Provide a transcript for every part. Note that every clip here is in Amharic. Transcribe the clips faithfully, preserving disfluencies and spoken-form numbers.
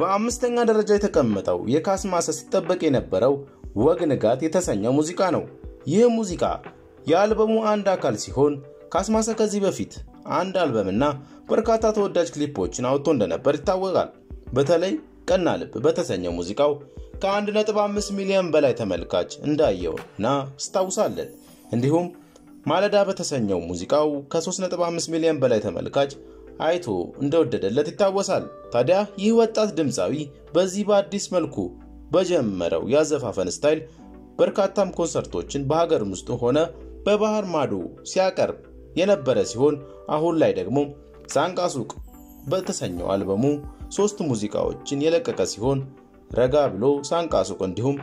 በአምስተኛ ደረጃ የተቀመጠው የካስማስ ሲተበቅ የነበረው ወግ ንጋት የተሰኘው ሙዚቃ ነው ይህ ሙዚቃ የአልበሙ አንድ አካል ሲሆን ካስማስ ከዚህ በፊት አንድ አልበምና በርካታ ተወዳጅ ክሊፖችን አውጥቶ እንደነበር ይታወቃል በተለይ ቀና ልብ በተሰኘው ሙዚቃው ከ1.5 ሚሊዮን በላይ ተመልካች እንዳየውና ስታውሳለን እንዲሁም ማለዳ በተሰኘው ሙዚቃው ከ3.5 ሚሊዮን በላይ ተመልካች አይቶ እንደወደደለት ይታወሳል ታዲያ ይህ ወጣት ድምጻዊ በዚህ በአዲስ መልኩ በጀመረው ያዘፋፈን ስታይል በርካታም ኮንሰርቶችን በሀገር ውስጥ ሆነ በባህር ማዶ ሲያቀርብ የነበረ ሲሆን አሁን ላይ ደግሞ ሳንቃሱቅ በተሰኘው አልበሙ ሶስት ሙዚቃዎችን የለቀቀ ሲሆን ረጋ ብሎ ሳንቃሱቅ እንዲሁም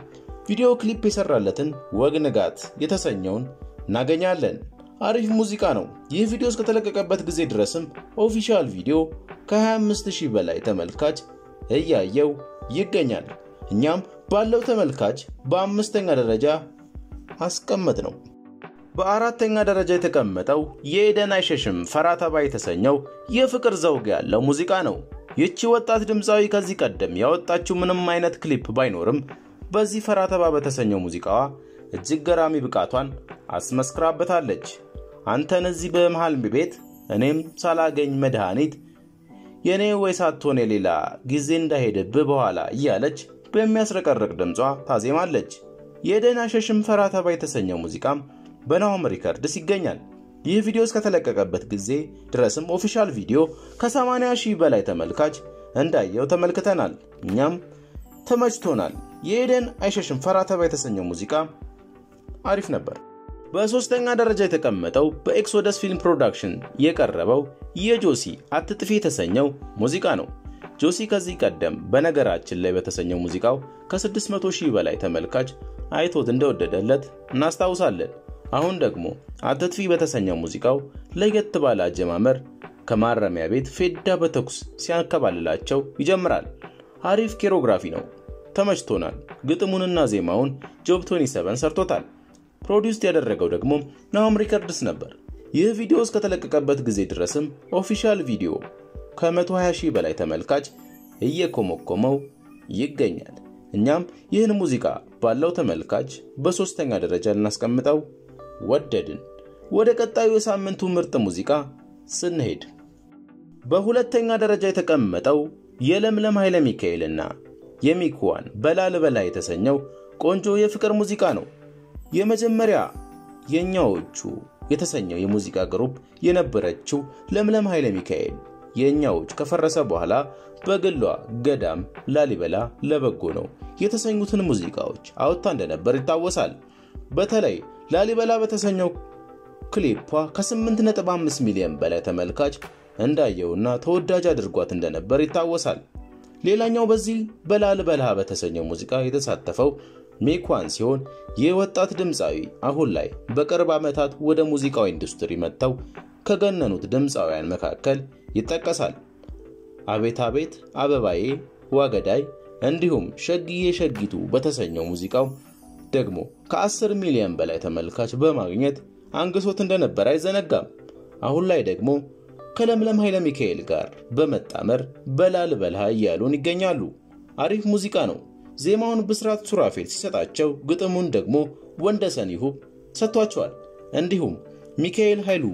ቪዲዮ ክሊፕ የሰራለትን ወግ ንጋት የተሰኘውን እናገኛለን አሪፍ ሙዚቃ ነው ይህ ቪዲዮ እስከተለቀቀበት ጊዜ ድረስም ኦፊሻል ቪዲዮ ከ25000 በላይ ተመልካች እያየው ይገኛል እኛም ባለው ተመልካች በአምስተኛ ደረጃ አስቀምጥ ነው በአራተኛ ደረጃ የተቀመጠው የኤደን አይሸሽም ፈራታባ የተሰኘው የፍቅር ዘውግ ያለው ሙዚቃ ነው ይቺ ወጣት ድምጻዊ ከዚህ ቀደም ያወጣችው ምንም አይነት ክሊፕ ባይኖርም በዚህ ፈራታባ በተሰኘው ሙዚቃዋ እጅግ ገራሚ ብቃቷን አስመስክራበታለች አንተን እዚህ በመሃል ቤት እኔም ሳላገኝ መድሃኒት የኔ ወይሳቶኔ ሌላ ጊዜ እንዳይደብ በኋላ ይያለች በሚያስረቀረቅ ድምጿ ታዜማለች የደና ሸሽም ፈራታባ የተሰኘው ሙዚቃም በናሆም ሪከርድስ ይገኛል ይህ ቪዲዮ እስከተለቀቀበት ጊዜ ድረስም ኦፊሻል ቪዲዮ ከ80000 በላይ ተመልካች እንዳየው ተመልክተናል እኛም ተመጭቶናል የኤደን አይሸሽም ፈራታባ የተሰኘው ሙዚቃ አሪፍ ነበር በሶስተኛ ደረጃ የተቀመጠው በኤክሶደስ ፊልም ፕሮዳክሽን የቀረበው የጆሲ አትጥፊ የተሰኘው ሙዚቃ ነው ጆሲ ከዚህ ቀደም በነገራችን ላይ በተሰኘው ሙዚቃው ከ600,000 በላይ ተመልካች አይቶት እንደወደደለት እናስታውሳለን አሁን ደግሞ አትጥፊ በተሰኘው ሙዚቃው ለየት ባለ አጀማመር ከማረሚያ ቤት ፌዳ በተኩስ ሲያከባልላቸው ይጀምራል አሪፍ ኮሪዮግራፊ ነው ተመችቶናል ግጥሙንና ዜማውን ጆብ ሰባን ሰርቶታል ፕሮዲዩስ ያደረገው ደግሞ ናሆም ሪከርድስ ነበር ይህ ቪዲዮ እስከተለቀቀበት ጊዜ ድረስም ኦፊሻል ቪዲዮ ከ120,000 በላይ ተመልካች እየኮመኮመው ይገኛል እኛም ይህን ሙዚቃ ባለው ተመልካች በሶስተኛ ደረጃ ልናስቀምጠው ወደድን ወደ ቀጣዩ የሳምንቱ ምርጥ ሙዚቃ ስንሄድ በሁለተኛ ደረጃ የተቀመጠው የለምለም ኃይለ ሚካኤልና የሚኩዋን በላልበላ የተሰኘው ቆንጆ የፍቅር ሙዚቃ ነው የመጀመሪያ የኛዎቹ የተሰኘው የሙዚቃ ግሩፕ የነበረችው ለምለም ኃይለ ሚካኤል የኛዎች ከፈረሰ በኋላ በግሏ ገዳም ላሊበላ ለበጎ ነው የተሰኙትን ሙዚቃዎች አውጣ እንደነበር ይታወሳል በተለይ ላሊበላ በተሰኘው ክሊፕ ከ8.5 ሚሊዮን በላይ ተመልካች እንዳየውና ተወዳጅ አድርጓት እንደነበር ይታወሳል ሌላኛው በዚህ በላልበላ በተሰኘው ሙዚቃ የተሳተፈው ሜኳን ሲሆን የወጣት ድምጻዊ አሁን ላይ በቅርብ ዓመታት ወደ ሙዚቃው ኢንዱስትሪ መጣው ከገነኑት ድምጻውያን መካከል ይጠቀሳል አቤት አቤት አበባዬ ዋገዳይ እንዲሁም ሸግዬ ሸጊቱ በተሰኘው ሙዚቃው ደግሞ ከ10 ሚሊዮን በላይ ተመልካች በማግኘት አንገሶት እንደነበር አይዘነጋም አሁን ላይ ደግሞ ከለምለም ኃይለ ሚካኤል ጋር በመጣመር በላልበላ ያሉን ይገኛሉ አሪፍ ሙዚቃ ነው ዜማውን በስራት ሱራፌል ሲሰጣቸው ግጥሙን ደግሞ ወንደሰን ይሁብ ሰጥቷቸዋል እንዲሁም ሚካኤል ኃይሉ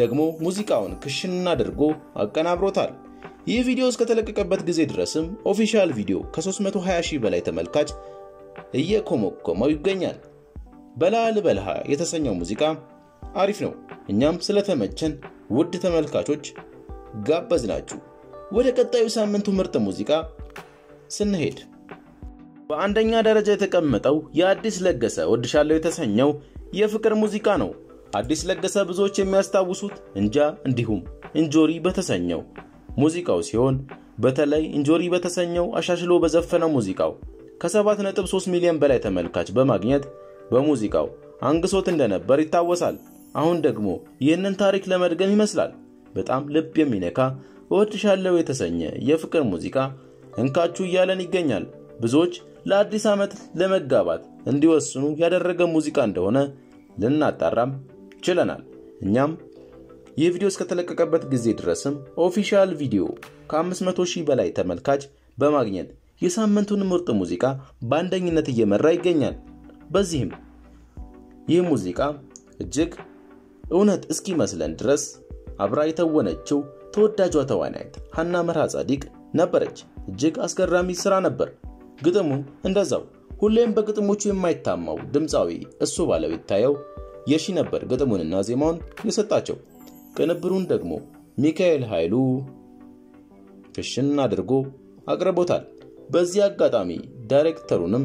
ደግሞ ሙዚቃውን ክሽና አድርጎ አቀናብሮታል ይህ ቪዲዮ እስከተለቀቀበት ጊዜ ድረስም ኦፊሻል ቪዲዮ ከ320,000 በላይ ተመልካች እየኮመኮመው ይገኛል በላልበላ የተሰኘው ሙዚቃ አሪፍ ነው እኛም ስለተመቸን ውድ ተመልካቾች ጋበዝናችሁ ወደ ቀጣዩ ሳምንቱ ምርጥ ሙዚቃ ስንሄድ በአንደኛ ደረጃ የተቀመጠው የአዲስ ለገሰ ወድሻለው የተሰኘው የፍቅር ሙዚቃ ነው አዲስ ለገሰ ብዙዎች የሚያስታውሱት እንጃ እንዲሁም እንጆሪ በተሰኘው ሙዚቃው ሲሆን በተለይ እንጆሪ በተሰኘው አሻሽሎ በዘፈነው ሙዚቃው ከ7.3 ሚሊዮን በላይ ተመልካች በማግኘት በሙዚቃው አንግሶት እንደነበር ይታወሳል። አሁን ደግሞ ይህንን ታሪክ ለመድገም ይመስላል በጣም ልብ የሚነካ ወጥሻለው የተሰኘ የፍቅር ሙዚቃ እንካቹ ይያለን ይገኛል። ብዙዎች ለአዲስ ዓመት ለመጋባት እንዲወስኑ ያደረገ ሙዚቃ እንደሆነ ልናጣራም ችለናል። እኛም ይህ ቪዲዮ እስከተለቀቀበት ጊዜ ድረስም ኦፊሻል ቪዲዮ ከ500ሺህ በላይ ተመልካች በማግኘት የሳምንቱን ምርጥ ሙዚቃ በአንደኝነት እየመራ ይገኛል። በዚህም ይህ ሙዚቃ እጅግ እውነት እስኪ መስለን ድረስ አብራ የተወነችው ተወዳጇ ተዋናይት ሀና መርሃ ጻድቅ ነበረች። እጅግ አስገራሚ ስራ ነበር። ግጥሙ እንደዛው ሁሌም በግጥሞቹ የማይታማው ድምጻዊ እሱ ባለው ይታየው የሺ ነበር ግጥሙንና ዜማውን የሰጣቸው። ቅንብሩን ደግሞ ሚካኤል ኃይሉ ክሽና አድርጎ አቅርቦታል። በዚህ አጋጣሚ ዳይሬክተሩንም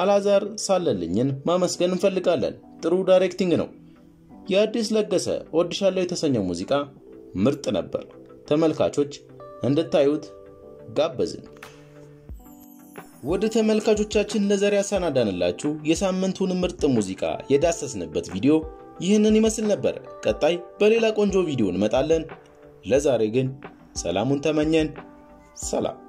አላዛር ሳለልኝን ማመስገን እንፈልጋለን። ጥሩ ዳይሬክቲንግ ነው። የአዲስ ለገሰ ወድሻለው የተሰኘው ሙዚቃ ምርጥ ነበር። ተመልካቾች እንድታዩት ጋበዝን። ወደ ተመልካቾቻችን ለዛሬ ያሰናዳንላችሁ የሳምንቱን ምርጥ ሙዚቃ የዳሰስንበት ቪዲዮ ይህንን ይመስል ነበር። ቀጣይ በሌላ ቆንጆ ቪዲዮ እንመጣለን። ለዛሬ ግን ሰላሙን ተመኘን። ሰላም።